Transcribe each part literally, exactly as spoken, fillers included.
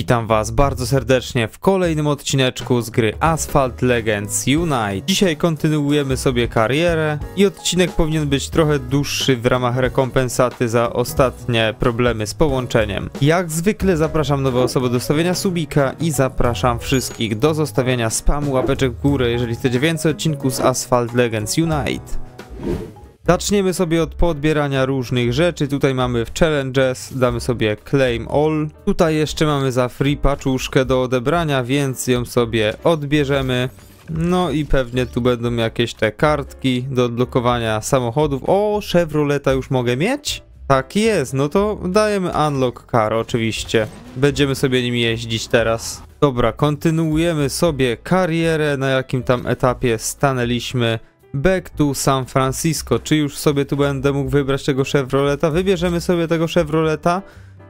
Witam was bardzo serdecznie w kolejnym odcineczku z gry Asphalt Legends Unite. Dzisiaj kontynuujemy sobie karierę i odcinek powinien być trochę dłuższy w ramach rekompensaty za ostatnie problemy z połączeniem. Jak zwykle zapraszam nowe osoby do stawienia subika i zapraszam wszystkich do zostawienia spamu łapeczek w górę, jeżeli chcecie więcej odcinków z Asphalt Legends Unite. Zaczniemy sobie od podbierania różnych rzeczy. Tutaj mamy w Challenges, damy sobie Claim All. Tutaj jeszcze mamy za free paczuszkę do odebrania, więc ją sobie odbierzemy. No i pewnie tu będą jakieś te kartki do odblokowania samochodów. O, Chevroleta już mogę mieć? Tak jest, no to dajemy Unlock Car oczywiście. Będziemy sobie nim jeździć teraz. Dobra, kontynuujemy sobie karierę, na jakim tam etapie stanęliśmy. Back to San Francisco. Czy już sobie tu będę mógł wybrać tego Chevroleta? Wybierzemy sobie tego Chevroleta.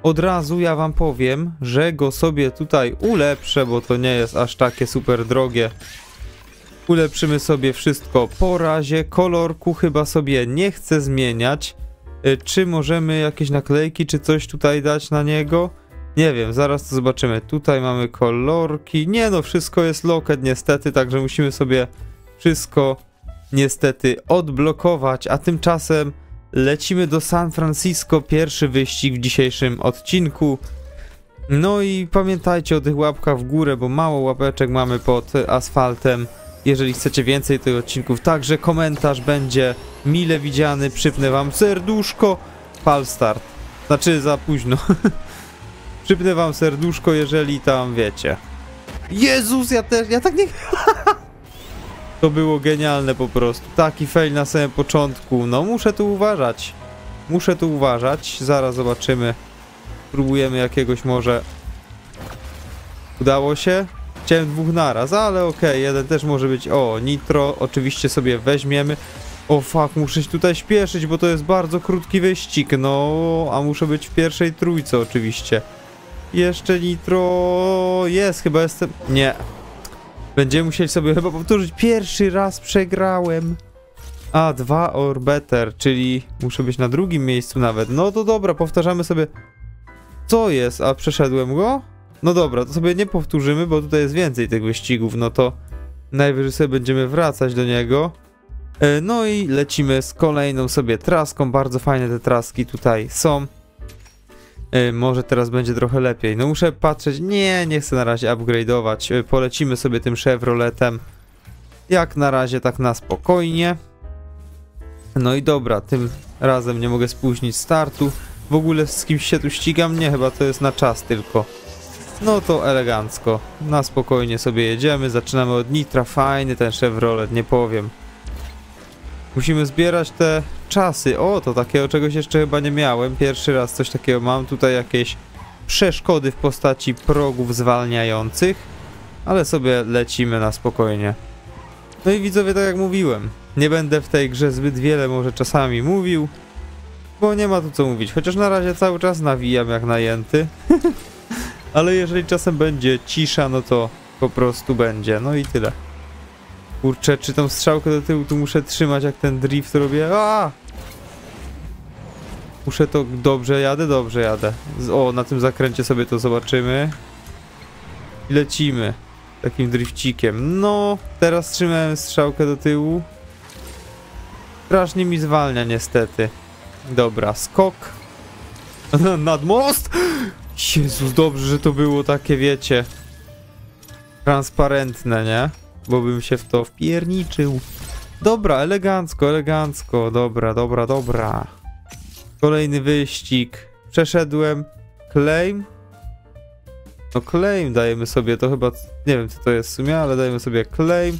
Od razu ja wam powiem, że go sobie tutaj ulepszę, bo to nie jest aż takie super drogie. Ulepszymy sobie wszystko po razie. Kolorku chyba sobie nie chcę zmieniać. Czy możemy jakieś naklejki czy coś tutaj dać na niego? Nie wiem, zaraz to zobaczymy. Tutaj mamy kolorki. Nie no, wszystko jest locked niestety, także musimy sobie wszystko niestety odblokować, a tymczasem lecimy do San Francisco, pierwszy wyścig w dzisiejszym odcinku. No i pamiętajcie o tych łapkach w górę, bo mało łapeczek mamy pod asfaltem. Jeżeli chcecie więcej tych odcinków, także komentarz będzie mile widziany, przypnę wam serduszko. Pal start, znaczy za późno. Przypnę wam serduszko, jeżeli tam wiecie. Jezus, ja też, ja tak nie... To było genialne po prostu. Taki fail na samym początku. No muszę tu uważać. Muszę tu uważać. Zaraz zobaczymy. Spróbujemy jakiegoś może. Udało się? Chciałem dwóch naraz, ale okej. Okay, jeden też może być. O, nitro oczywiście sobie weźmiemy. O fuck, muszę się tutaj śpieszyć, bo to jest bardzo krótki wyścig. No, a muszę być w pierwszej trójce oczywiście. Jeszcze nitro... Jest, chyba jestem... Nie. Będziemy musieli sobie chyba powtórzyć. Pierwszy raz przegrałem. A, dwa or better, czyli muszę być na drugim miejscu nawet. No to dobra, powtarzamy sobie. Co jest? A przeszedłem go? No dobra, to sobie nie powtórzymy, bo tutaj jest więcej tych wyścigów. No to najwyżej sobie będziemy wracać do niego. No i lecimy z kolejną sobie traską. Bardzo fajne te traski tutaj są. Może teraz będzie trochę lepiej. No muszę patrzeć. Nie, nie chcę na razie upgrade'ować. Polecimy sobie tym Chevroletem. Jak na razie tak na spokojnie. No i dobra, tym razem nie mogę spóźnić startu. W ogóle z kimś się tu ścigam? Nie, chyba to jest na czas tylko. No to elegancko. Na spokojnie sobie jedziemy. Zaczynamy od nitra. Fajny ten Chevrolet, nie powiem. Musimy zbierać te czasy. O, to takiego czegoś jeszcze chyba nie miałem. Pierwszy raz coś takiego mam. Tutaj jakieś przeszkody w postaci progów zwalniających. Ale sobie lecimy na spokojnie. No i widzowie, tak jak mówiłem, nie będę w tej grze zbyt wiele może czasami mówił, bo nie ma tu co mówić. Chociaż na razie cały czas nawijam jak najęty. Ale jeżeli czasem będzie cisza, no to po prostu będzie. No i tyle. Kurczę, czy tą strzałkę do tyłu tu muszę trzymać, jak ten drift robię? Aaaa! Muszę to... Dobrze jadę? Dobrze jadę. O, na tym zakręcie sobie to zobaczymy. I lecimy. Takim drifcikiem. No, teraz trzymałem strzałkę do tyłu. Strasznie mi zwalnia niestety. Dobra, skok. Nad most! Jezus, dobrze, że to było takie, wiecie... transparentne, nie? Bo bym się w to wpierniczył. Dobra, elegancko, elegancko. Dobra, dobra, dobra. Kolejny wyścig. Przeszedłem. Claim. No claim dajemy sobie, to chyba... Nie wiem, co to jest w sumie, ale dajemy sobie claim.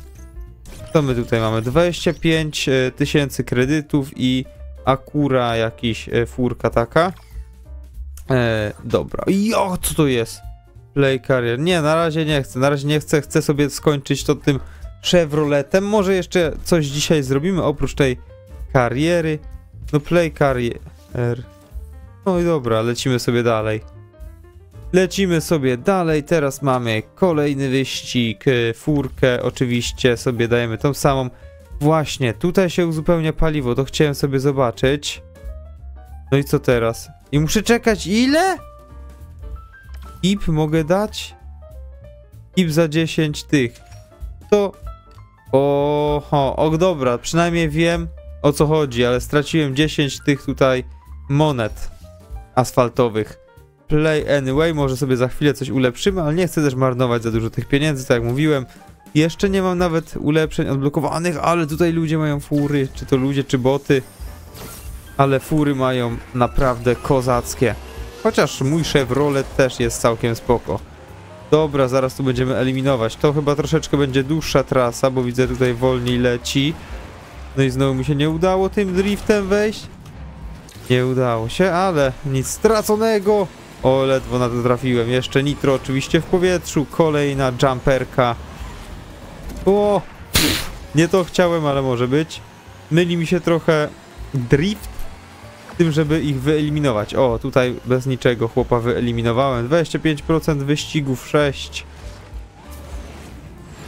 Co my tutaj mamy? dwadzieścia pięć tysięcy kredytów i akura jakiś, furka taka. E, dobra. Jo, co to jest? Play Career. Nie, na razie nie chcę. Na razie nie chcę. Chcę sobie skończyć to tym Chevroletem. Może jeszcze coś dzisiaj zrobimy oprócz tej kariery. No Play Career. No i dobra, lecimy sobie dalej. Lecimy sobie dalej. Teraz mamy kolejny wyścig. Furkę oczywiście sobie dajemy tą samą. Właśnie, tutaj się uzupełnia paliwo. To chciałem sobie zobaczyć. No i co teraz? I muszę czekać ile? Tip mogę dać? Tip za dziesięć tych. To... Oho, och, dobra, przynajmniej wiem, o co chodzi, ale straciłem dziesięć tych tutaj monet asfaltowych. Play anyway, może sobie za chwilę coś ulepszymy, ale nie chcę też marnować za dużo tych pieniędzy, tak jak mówiłem. Jeszcze nie mam nawet ulepszeń odblokowanych, ale tutaj ludzie mają fury, czy to ludzie, czy boty. Ale fury mają naprawdę kozackie. Chociaż mój Chevrolet też jest całkiem spoko. Dobra, zaraz tu będziemy eliminować. To chyba troszeczkę będzie dłuższa trasa, bo widzę tutaj wolniej leci. No i znowu mi się nie udało tym driftem wejść. Nie udało się, ale nic straconego. O, ledwo na to trafiłem. Jeszcze nitro oczywiście w powietrzu. Kolejna jumperka. O, nie to chciałem, ale może być. Myli mi się trochę drift z tym, żeby ich wyeliminować. O, tutaj bez niczego chłopa wyeliminowałem. dwadzieścia pięć procent wyścigów, sześć.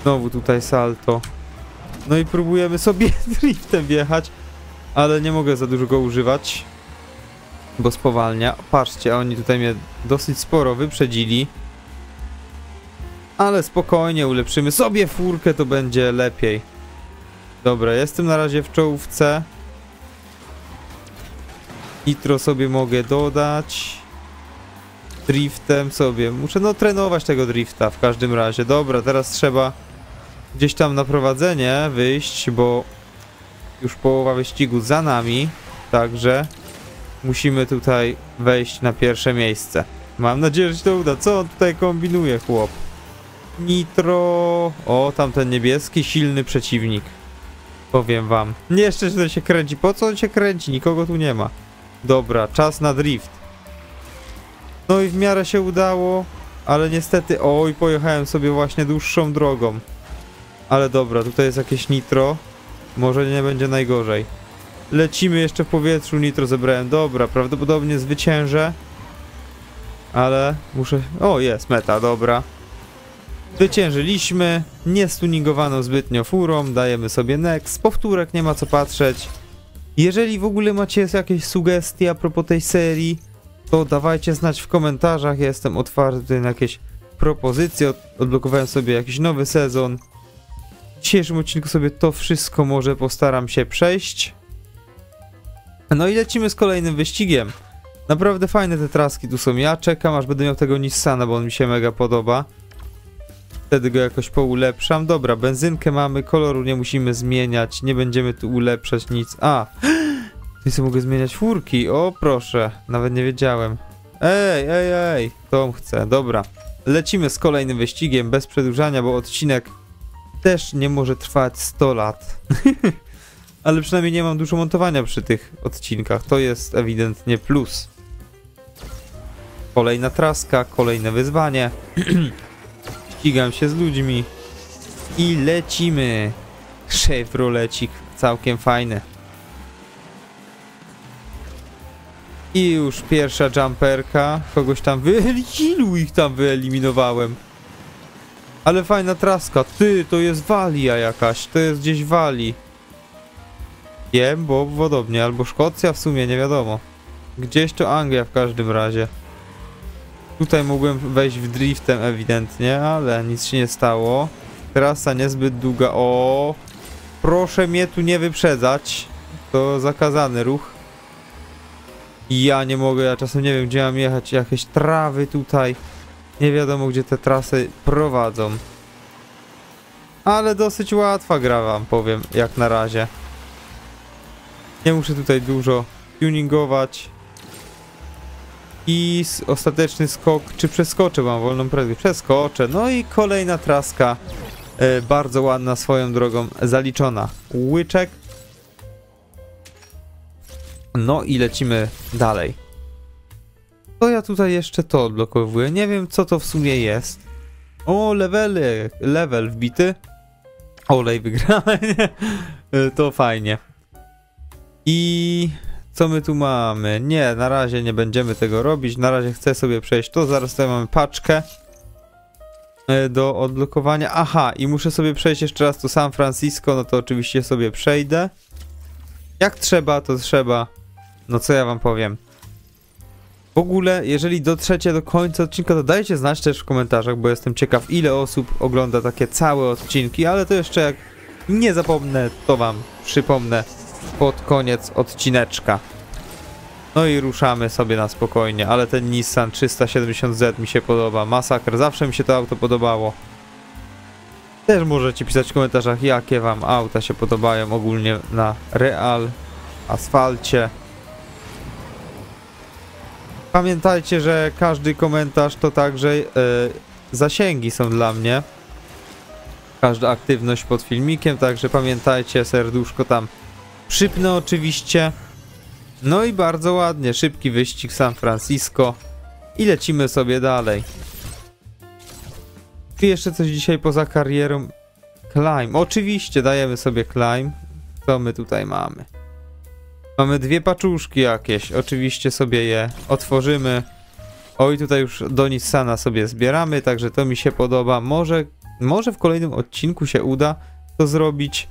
Znowu tutaj salto. No i próbujemy sobie driftem wjechać, ale nie mogę za dużo go używać, bo spowalnia. Patrzcie, oni tutaj mnie dosyć sporo wyprzedzili. Ale spokojnie, ulepszymy sobie furkę, to będzie lepiej. Dobra, jestem na razie w czołówce. Nitro sobie mogę dodać. Driftem sobie. Muszę no trenować tego drifta w każdym razie. Dobra, teraz trzeba gdzieś tam na prowadzenie wyjść, bo już połowa wyścigu za nami. Także musimy tutaj wejść na pierwsze miejsce. Mam nadzieję, że się to uda. Co on tutaj kombinuje, chłop? Nitro... O, tamten niebieski, silny przeciwnik. Powiem wam. Jeszcze tutaj się kręci. Po co on się kręci? Nikogo tu nie ma. Dobra, czas na drift. No i w miarę się udało, ale niestety... Oj, pojechałem sobie właśnie dłuższą drogą. Ale dobra, tutaj jest jakieś nitro. Może nie będzie najgorzej. Lecimy jeszcze w powietrzu. Nitro zebrałem. Dobra, prawdopodobnie zwyciężę. Ale muszę... O, jest meta, dobra. Zwyciężyliśmy, nie stuningowaną zbytnio furą, dajemy sobie next, powtórek nie ma co patrzeć. Jeżeli w ogóle macie jakieś sugestie a propos tej serii, to dawajcie znać w komentarzach, ja jestem otwarty na jakieś propozycje, odblokowałem sobie jakiś nowy sezon. W dzisiejszym odcinku sobie to wszystko może postaram się przejść. No i lecimy z kolejnym wyścigiem. Naprawdę fajne te traski tu są, ja czekam aż będę miał tego Nissana, bo on mi się mega podoba. Wtedy go jakoś poulepszam. Dobra, benzynkę mamy, koloru nie musimy zmieniać, nie będziemy tu ulepszać nic. A! Tu sobie mogę zmieniać furki, o proszę, nawet nie wiedziałem. Ej, ej, ej, to chcę, dobra. Lecimy z kolejnym wyścigiem, bez przedłużania, bo odcinek też nie może trwać sto lat. Ale przynajmniej nie mam dużo montowania przy tych odcinkach, to jest ewidentnie plus. Kolejna traska, kolejne wyzwanie. Ścigam się z ludźmi i lecimy. Chevrolecik całkiem fajny. I już pierwsza jumperka. Kogoś tam wy... Ilu ich tam wyeliminowałem? Ale fajna traska. Ty, to jest Walia jakaś. To jest gdzieś Walii. Wiem, bo podobnie. Albo Szkocja w sumie, nie wiadomo. Gdzieś to Anglia w każdym razie. Tutaj mogłem wejść w driftem ewidentnie, ale nic się nie stało. Trasa niezbyt długa. O, proszę mnie tu nie wyprzedzać. To zakazany ruch. Ja nie mogę, ja czasem nie wiem gdzie mam jechać. Jakieś trawy tutaj. Nie wiadomo gdzie te trasy prowadzą. Ale dosyć łatwa gra wam powiem, jak na razie. Nie muszę tutaj dużo tuningować. I ostateczny skok, czy przeskoczę, mam wolną prędkość, przeskoczę, no i kolejna traska, e, bardzo ładna swoją drogą, zaliczona, łyczek, no i lecimy dalej. To ja tutaj jeszcze to odblokowuję, nie wiem co to w sumie jest, o levely, level wbity, olej wygrałem, to fajnie. I... Co my tu mamy? Nie, na razie nie będziemy tego robić. Na razie chcę sobie przejść to. Zaraz tutaj mamy paczkę do odblokowania. Aha, i muszę sobie przejść jeszcze raz tu San Francisco. No to oczywiście sobie przejdę. Jak trzeba, to trzeba. No co ja wam powiem. W ogóle, jeżeli dotrzecie do końca odcinka, to dajcie znać też w komentarzach, bo jestem ciekaw, ile osób ogląda takie całe odcinki, ale to jeszcze jak nie zapomnę, to wam przypomnę pod koniec odcineczka. No i ruszamy sobie na spokojnie, ale ten Nissan trzysta siedemdziesiąt Z mi się podoba, masakr, zawsze mi się to auto podobało. Też możecie pisać w komentarzach, jakie wam auta się podobają ogólnie na real, asfalcie. Pamiętajcie, że każdy komentarz to także yy, zasięgi są dla mnie. Każda aktywność pod filmikiem, także pamiętajcie, serduszko tam przypnę oczywiście. No i bardzo ładnie, szybki wyścig San Francisco i lecimy sobie dalej. I jeszcze coś dzisiaj poza karierą. Climb, oczywiście dajemy sobie climb. Co my tutaj mamy? Mamy dwie paczuszki jakieś, oczywiście sobie je otworzymy. Oj, tutaj już do Nissana sobie zbieramy, także to mi się podoba. Może, może w kolejnym odcinku się uda to zrobić.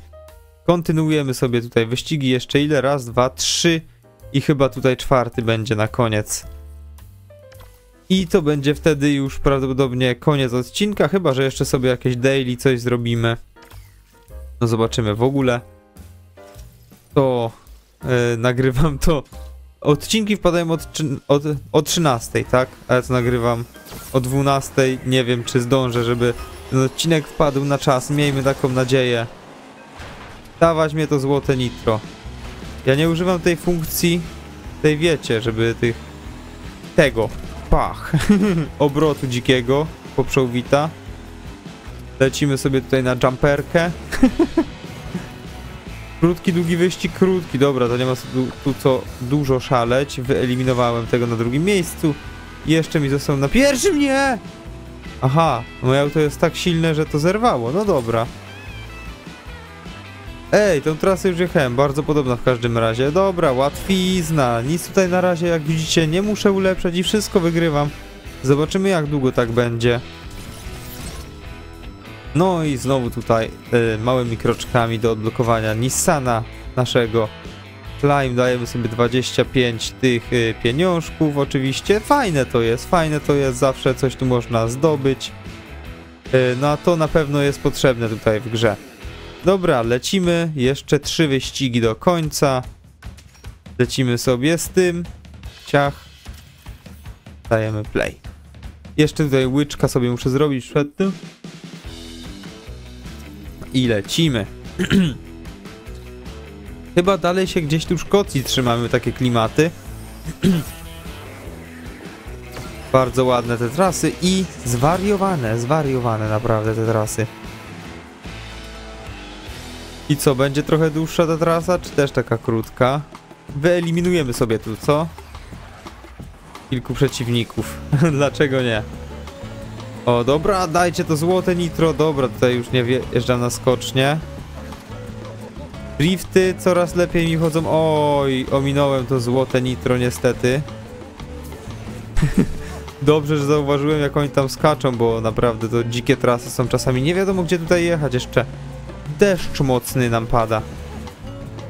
Kontynuujemy sobie tutaj wyścigi jeszcze ile? Raz, dwa, trzy i chyba tutaj czwarty będzie na koniec. I to będzie wtedy już prawdopodobnie koniec odcinka, chyba że jeszcze sobie jakieś daily coś zrobimy. No zobaczymy w ogóle. To... Yy, nagrywam to. Odcinki wpadają od, od, od trzynastej, tak? A ja to nagrywam o dwunastej. Nie wiem, czy zdążę, żeby ten odcinek wpadł na czas. Miejmy taką nadzieję. Dawać mnie to złote nitro. Ja nie używam tej funkcji, tej wiecie, żeby tych... Tego. Pach. Obrotu dzikiego. Poprzowita. Lecimy sobie tutaj na jumperkę. Krótki, długi wyścig, krótki, dobra, to nie ma tu, tu co dużo szaleć. Wyeliminowałem tego na drugim miejscu. Jeszcze mi został na pierwszym, nie! Aha, moje auto jest tak silne, że to zerwało, no dobra. Ej, tą trasę już jechałem, bardzo podobna w każdym razie. Dobra, łatwizna, nic tutaj na razie, jak widzicie, nie muszę ulepszać i wszystko wygrywam. Zobaczymy, jak długo tak będzie. No i znowu tutaj y, małymi kroczkami do odblokowania Nissana naszego. Climb dajemy sobie dwadzieścia pięć tych y, pieniążków oczywiście. Fajne to jest, fajne to jest, zawsze coś tu można zdobyć. Y, no a to na pewno jest potrzebne tutaj w grze. Dobra, lecimy. Jeszcze trzy wyścigi do końca. Lecimy sobie z tym. Ciach. Dajemy play. Jeszcze tutaj łyczka sobie muszę zrobić przed tym. I lecimy. Chyba dalej się gdzieś tu w Szkocji trzymamy, takie klimaty. Bardzo ładne te trasy i zwariowane, zwariowane naprawdę te trasy. I co, będzie trochę dłuższa ta trasa, czy też taka krótka? Wyeliminujemy sobie tu, co? Kilku przeciwników. Dlaczego nie? O, dobra, dajcie to złote nitro. Dobra, tutaj już nie wjeżdżam na skocznie. Drifty coraz lepiej mi chodzą. Oj, ominąłem to złote nitro niestety. Dobrze, że zauważyłem, jak oni tam skaczą, bo naprawdę to dzikie trasy są czasami. Nie wiadomo, gdzie tutaj jechać jeszcze. Deszcz mocny nam pada.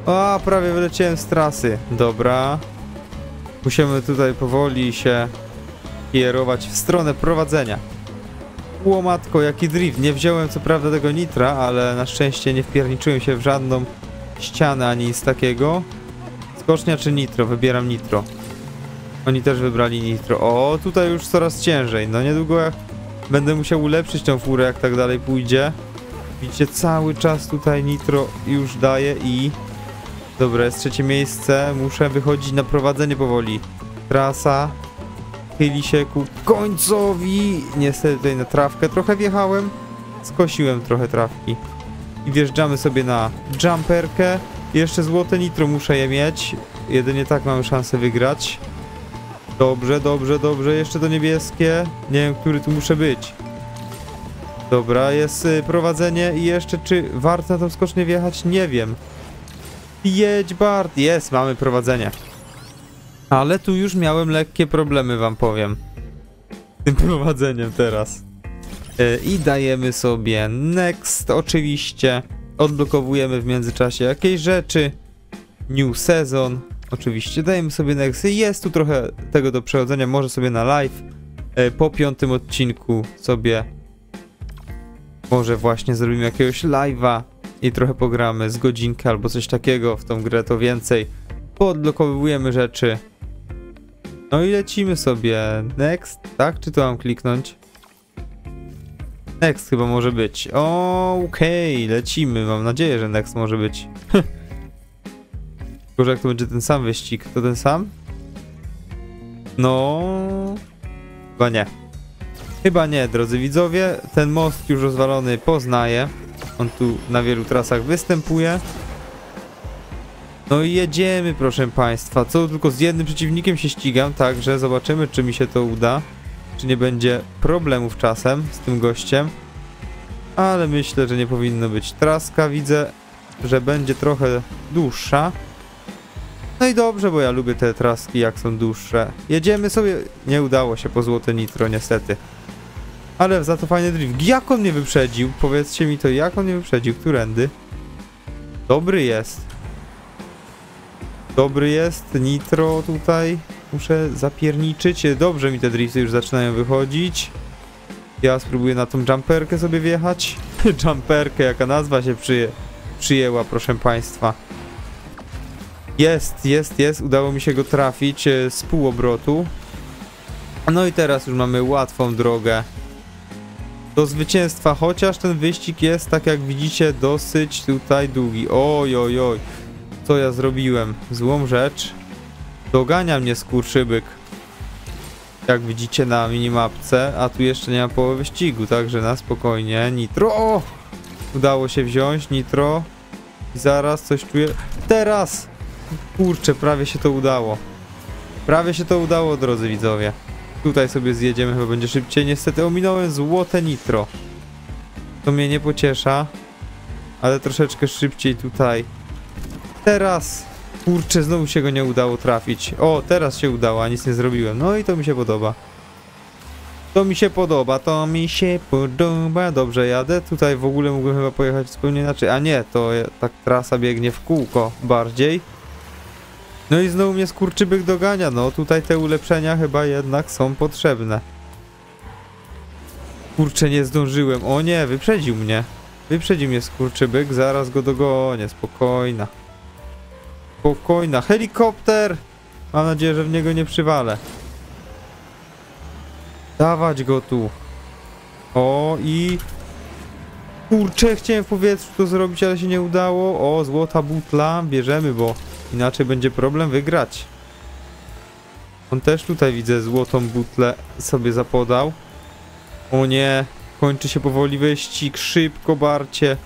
A, prawie wyleciałem z trasy. Dobra. Musimy tutaj powoli się kierować w stronę prowadzenia. Łomatko, jaki drift. Nie wziąłem co prawda tego nitra, ale na szczęście nie wpierniczyłem się w żadną ścianę ani nic takiego. Skocznia czy nitro? Wybieram nitro. Oni też wybrali nitro. O, tutaj już coraz ciężej. No niedługo jak będę musiał ulepszyć tą furę, jak tak dalej pójdzie. Widzicie, cały czas tutaj nitro już daje i... Dobra, jest trzecie miejsce. Muszę wychodzić na prowadzenie powoli. Trasa... Chyli się ku końcowi. Niestety tutaj na trawkę trochę wjechałem. Skosiłem trochę trawki. I wjeżdżamy sobie na jumperkę. Jeszcze złote nitro muszę je mieć. Jedynie tak mamy szansę wygrać. Dobrze, dobrze, dobrze. Jeszcze to niebieskie. Nie wiem, który tu muszę być. Dobra, jest prowadzenie. I jeszcze czy warto na tą skocznię wjechać? Nie wiem. Jedź, Bart. Jest, mamy prowadzenie. Ale tu już miałem lekkie problemy, wam powiem. Z tym prowadzeniem teraz. Yy, I dajemy sobie next, oczywiście. Odblokowujemy w międzyczasie jakieś rzeczy. New season. oczywiście. Dajemy sobie nexy. Jest tu trochę tego do przechodzenia. Może sobie na live po piątym odcinku sobie może właśnie zrobimy jakiegoś live'a i trochę pogramy z godzinkę albo coś takiego w tą grę, to więcej. Podlokowujemy rzeczy. No i lecimy sobie. Next, tak? Czy to mam kliknąć? Next chyba może być. Okej, okay, lecimy. Mam nadzieję, że next może być. Tylko, że jak to będzie ten sam wyścig, to ten sam? No... Chyba nie. Chyba nie, drodzy widzowie. Ten most już rozwalony poznaję. On tu na wielu trasach występuje. No i jedziemy, proszę państwa. Co, tylko z jednym przeciwnikiem się ścigam, także zobaczymy, czy mi się to uda. Czy nie będzie problemów czasem z tym gościem. Ale myślę, że nie powinno być. Traska widzę, że będzie trochę dłuższa. No i dobrze, bo ja lubię te traski, jak są dłuższe. Jedziemy sobie. Nie udało się po złote nitro, niestety. Ale za to fajny drift. Jak on mnie wyprzedził? Powiedzcie mi to, jak on mnie wyprzedził? Którędy? Dobry jest. Dobry jest. Nitro tutaj. Muszę zapierniczyć. Dobrze mi te drifty już zaczynają wychodzić. Ja spróbuję na tą jumperkę sobie wjechać. Jumperkę, jaka nazwa się przyje przyjęła, proszę państwa. Jest, jest, jest. Udało mi się go trafić z pół obrotu. No i teraz już mamy łatwą drogę do zwycięstwa, chociaż ten wyścig jest, tak jak widzicie, dosyć tutaj długi. Oj, oj, oj. Co ja zrobiłem? Złą rzecz. Dogania mnie skurczybyk. Jak widzicie na minimapce, a tu jeszcze nie ma połowy wyścigu, także na spokojnie. Nitro! O! Udało się wziąć nitro. I zaraz coś czuję. Teraz! Kurczę, prawie się to udało. Prawie się to udało, drodzy widzowie. Tutaj sobie zjedziemy, chyba będzie szybciej. Niestety ominąłem złote nitro. To mnie nie pociesza. Ale troszeczkę szybciej tutaj. Teraz! Kurczę, znowu się go nie udało trafić. O, teraz się udało, a nic nie zrobiłem. No i to mi się podoba. To mi się podoba, to mi się podoba. Dobrze, jadę. Tutaj w ogóle mógłbym chyba pojechać zupełnie inaczej. A nie, to tak trasa biegnie w kółko bardziej. No i znowu mnie skurczybyk dogania. No tutaj te ulepszenia chyba jednak są potrzebne. Kurczę, nie zdążyłem. O nie, wyprzedził mnie. Wyprzedził mnie skurczybyk. Zaraz go dogonię. Spokojna. Spokojna. Helikopter! Mam nadzieję, że w niego nie przywalę. Dawać go tu. O i... Kurczę, chciałem w powietrzu to zrobić, ale się nie udało. O, złota butla. Bierzemy, bo inaczej będzie problem wygrać. On też tutaj, widzę, złotą butlę sobie zapodał. O nie. Kończy się powoli wyścig. Szybko, barcie.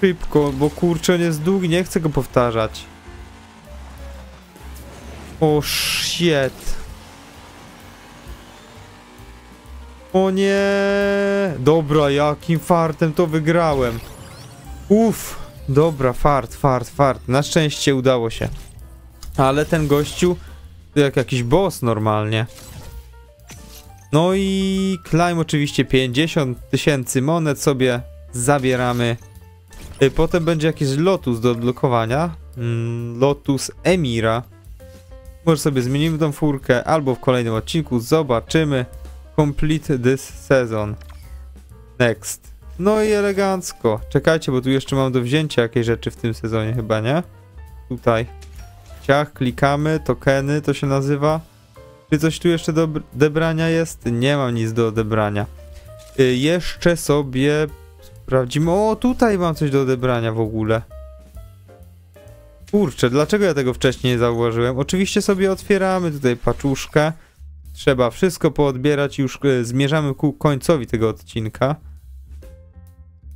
Szybko, bo kurczę, on jest długi. Nie chcę go powtarzać. O shit. O nie. Dobra, jakim fartem to wygrałem. Uff. Dobra, fart, fart, fart. Na szczęście udało się. Ale ten gościu to jak jakiś boss normalnie. No i climb oczywiście pięćdziesiąt tysięcy monet sobie zabieramy. Potem będzie jakiś Lotus do odblokowania. Lotus Emira. Może sobie zmienimy tą furkę, albo w kolejnym odcinku zobaczymy. Complete this season. Next. No i elegancko. Czekajcie, bo tu jeszcze mam do wzięcia jakieś rzeczy w tym sezonie chyba, nie? Tutaj. Ciach, klikamy, tokeny to się nazywa. Czy coś tu jeszcze do odebrania jest? Nie mam nic do odebrania. Yy, jeszcze sobie sprawdzimy. O, tutaj mam coś do odebrania w ogóle. Kurczę, dlaczego ja tego wcześniej nie zauważyłem? Oczywiście sobie otwieramy tutaj paczuszkę. Trzeba wszystko poodbierać. Już zmierzamy ku końcowi tego odcinka.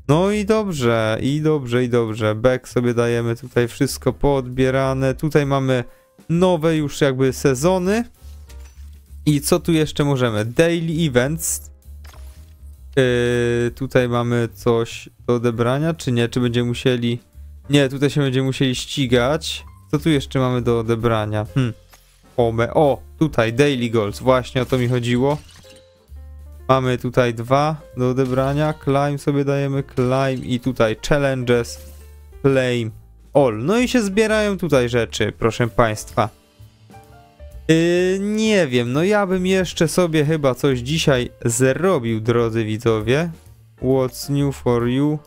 No i dobrze, i dobrze, i dobrze. Back sobie dajemy tutaj wszystko poodbierane. Tutaj mamy nowe już jakby sezony. I co tu jeszcze możemy? Daily events. Yy, tutaj mamy coś do odebrania, czy nie? Czy będziemy musieli... Nie, tutaj się będziemy musieli ścigać. Co tu jeszcze mamy do odebrania? Hmm. Ome. O, tutaj daily goals. Właśnie o to mi chodziło. Mamy tutaj dwa do odebrania. Climb sobie dajemy. Climb i tutaj challenges. Claim. all. No i się zbierają tutaj rzeczy, proszę państwa. Yy, nie wiem, no ja bym jeszcze sobie chyba coś dzisiaj zrobił, drodzy widzowie. What's new for you?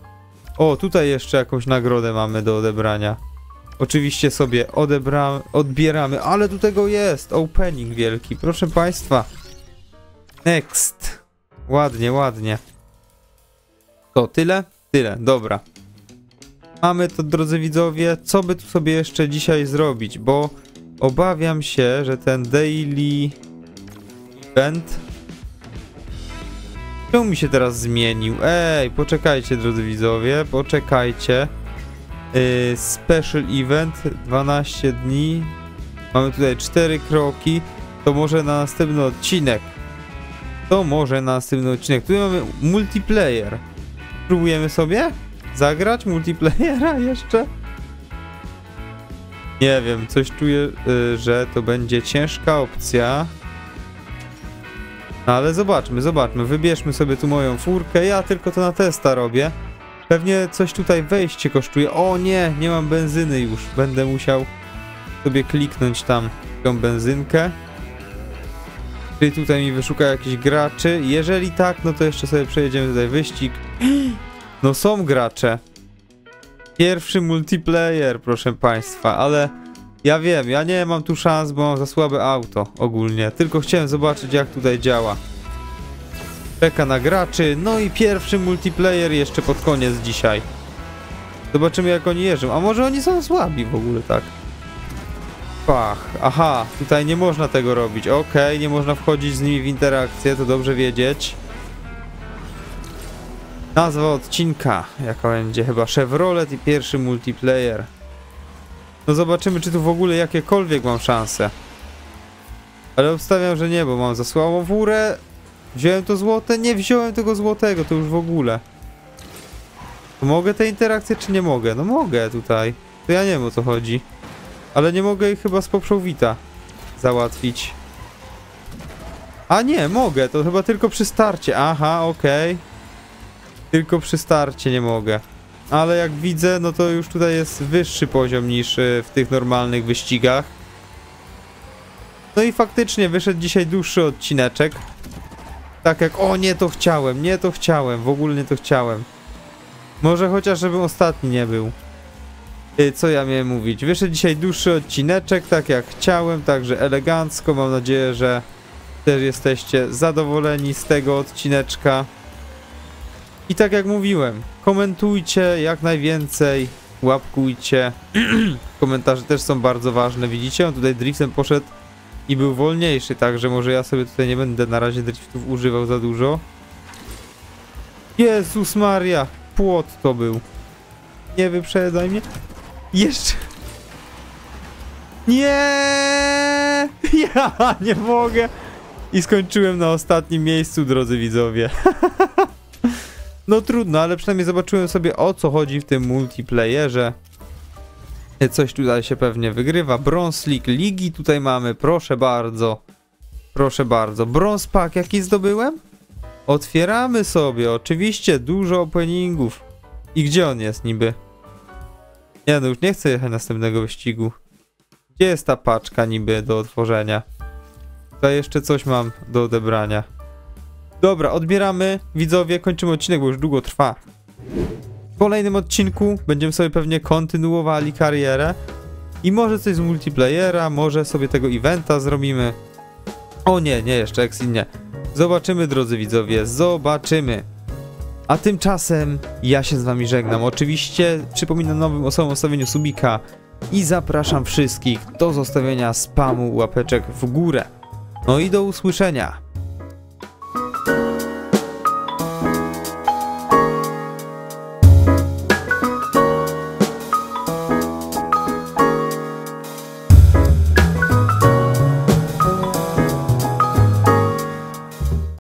O, tutaj jeszcze jakąś nagrodę mamy do odebrania. Oczywiście sobie odebra- odbieramy, ale tu tego jest, opening wielki, proszę państwa. Next. Ładnie, ładnie. To tyle? Tyle, dobra. Mamy to, drodzy widzowie, co by tu sobie jeszcze dzisiaj zrobić, bo obawiam się, że ten daily event... Czemu mi się teraz zmienił? Ej, poczekajcie, drodzy widzowie, poczekajcie. Yy, special event, dwanaście dni. Mamy tutaj cztery kroki. To może na następny odcinek. To może na następny odcinek. Tutaj mamy multiplayer. Spróbujemy sobie zagrać multiplayera jeszcze? Nie wiem, coś czuję, yy, że to będzie ciężka opcja. No ale zobaczmy, zobaczmy. Wybierzmy sobie tu moją furkę. Ja tylko to na testa robię. Pewnie coś tutaj wejście kosztuje. O nie, nie mam benzyny już. Będę musiał sobie kliknąć tam tą benzynkę. Czyli tutaj mi wyszuka jakiś graczy. Jeżeli tak, no to jeszcze sobie przejedziemy tutaj wyścig. No są gracze. Pierwszy multiplayer, proszę państwa, ale ja wiem, ja nie mam tu szans, bo mam za słabe auto ogólnie. Tylko chciałem zobaczyć, jak tutaj działa. Czeka na graczy, no i pierwszy multiplayer jeszcze pod koniec dzisiaj. Zobaczymy, jak oni jeżdżą. A może oni są słabi w ogóle, tak? Pach, aha, tutaj nie można tego robić. Okej, okay, nie można wchodzić z nimi w interakcję, to dobrze wiedzieć. Nazwa odcinka, jaka będzie chyba Chevrolet i pierwszy multiplayer. No zobaczymy, czy tu w ogóle jakiekolwiek mam szanse. Ale obstawiam, że nie, bo mam za słabą furę. Wziąłem to złote? Nie wziąłem tego złotego, to już w ogóle. To mogę te interakcje, czy nie mogę? No mogę tutaj. To ja nie wiem, o co chodzi. Ale nie mogę ich chyba z poprzowita załatwić. A nie, mogę. To chyba tylko przy starcie. Aha, okej. Okay. Tylko przy starcie nie mogę. Ale jak widzę, no to już tutaj jest wyższy poziom niż w tych normalnych wyścigach. No i faktycznie wyszedł dzisiaj dłuższy odcineczek. Tak jak... O, nie to chciałem, nie to chciałem, w ogóle nie to chciałem. Może chociaż, żebym ostatni nie był. Co ja miałem mówić? Wyszedł dzisiaj dłuższy odcineczek, tak jak chciałem, także elegancko. Mam nadzieję, że też jesteście zadowoleni z tego odcineczka. I tak jak mówiłem, komentujcie jak najwięcej, łapkujcie. Komentarze też są bardzo ważne, widzicie? On tutaj driftem poszedł i był wolniejszy, także może ja sobie tutaj nie będę na razie driftów używał za dużo. Jezus Maria, płot to był. Nie wyprzedzaj mnie. Jeszcze. Nie, ja nie mogę. I skończyłem na ostatnim miejscu, drodzy widzowie. No trudno, ale przynajmniej zobaczyłem sobie, o co chodzi w tym multiplayerze. Coś tutaj się pewnie wygrywa. Bronze League, ligi tutaj mamy, proszę bardzo. Proszę bardzo. Bronze Pack, jaki zdobyłem? Otwieramy sobie, oczywiście, dużo openingów. I gdzie on jest niby? Nie, no już nie chcę jechać następnego wyścigu. Gdzie jest ta paczka niby do otworzenia? Tutaj jeszcze coś mam do odebrania. Dobra, odbieramy, widzowie, kończymy odcinek, bo już długo trwa. W kolejnym odcinku będziemy sobie pewnie kontynuowali karierę. I może coś z multiplayera, może sobie tego eventa zrobimy. O nie, nie, jeszcze Exit nie. Zobaczymy, drodzy widzowie, zobaczymy. A tymczasem ja się z wami żegnam. Oczywiście przypominam nowym osobom o stawieniu subika. I zapraszam wszystkich do zostawienia spamu łapeczek w górę. No i do usłyszenia.